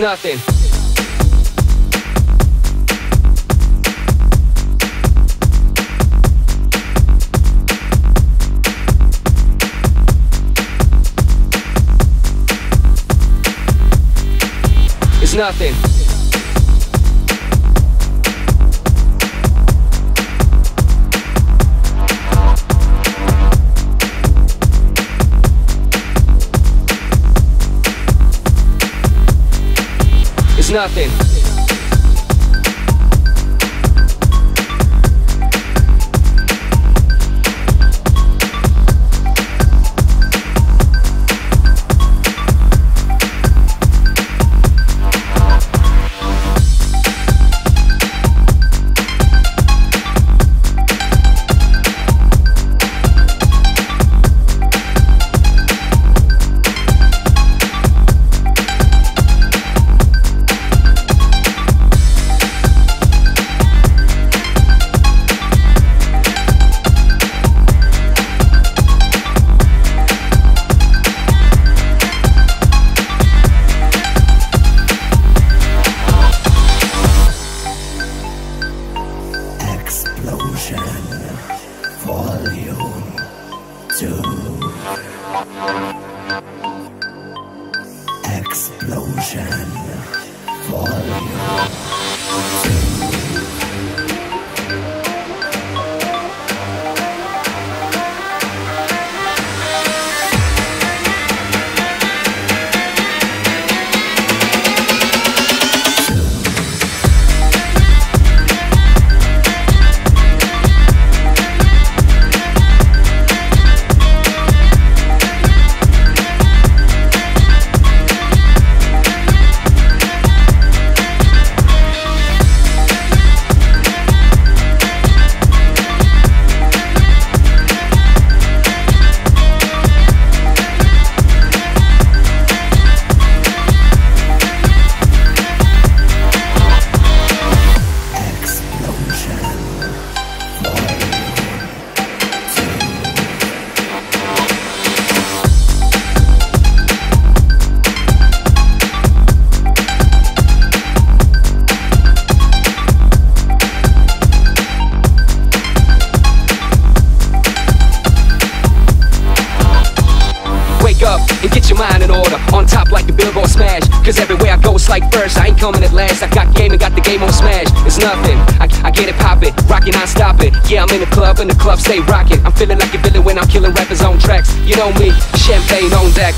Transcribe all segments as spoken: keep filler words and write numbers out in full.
nothing. It's nothing. It's nothing. Cause everywhere I go it's like first, I ain't coming at last. I got game and got the game on smash. It's nothing, I, I get it poppin', rockin', I stop it. Yeah, I'm in the club and the club stay rockin'. I'm feeling like a villain when I'm killing rappers on tracks. You know me, champagne on deck.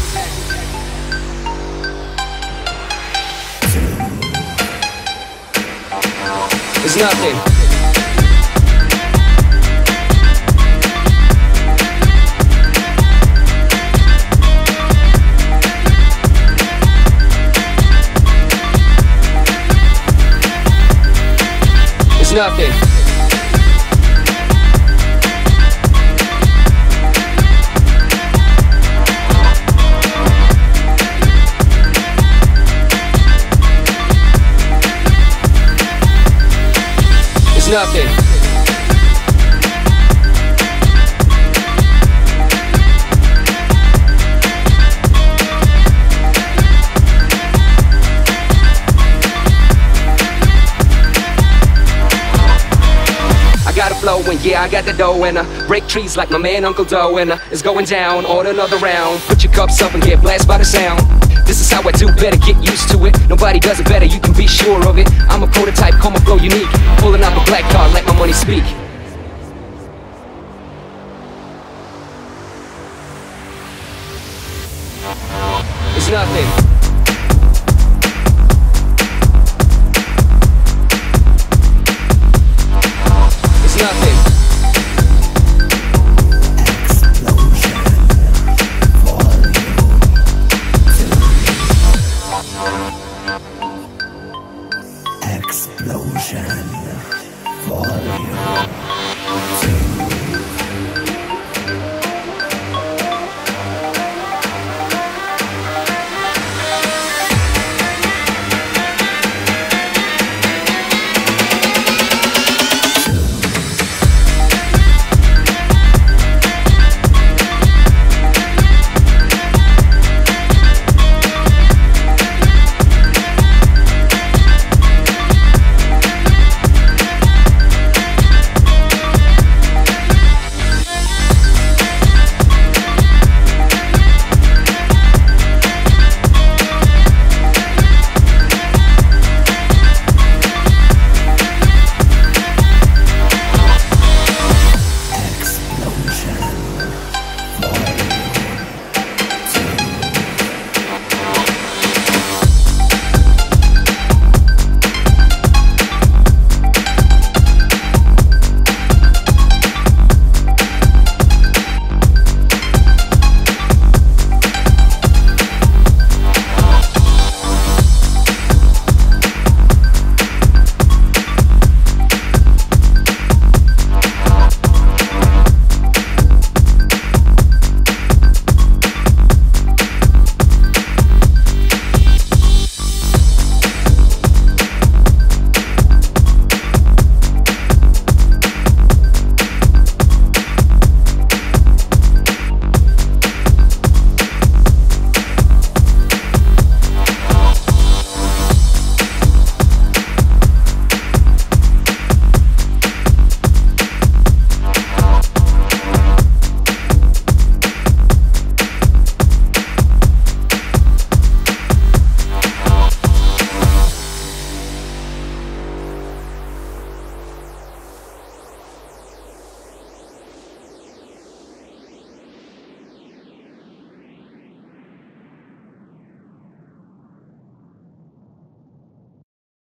It's nothing. It's nothing. It's nothing. And yeah, I got the dough and I break trees like my man Uncle Doe. And I, it's going down, order another round. Put your cups up and get blasted by the sound. This is how I do better, get used to it. Nobody does it better, you can be sure of it. I'm a prototype, call my flow unique. Pulling out the black card, let my money speak. It's nothing. Explosion for you.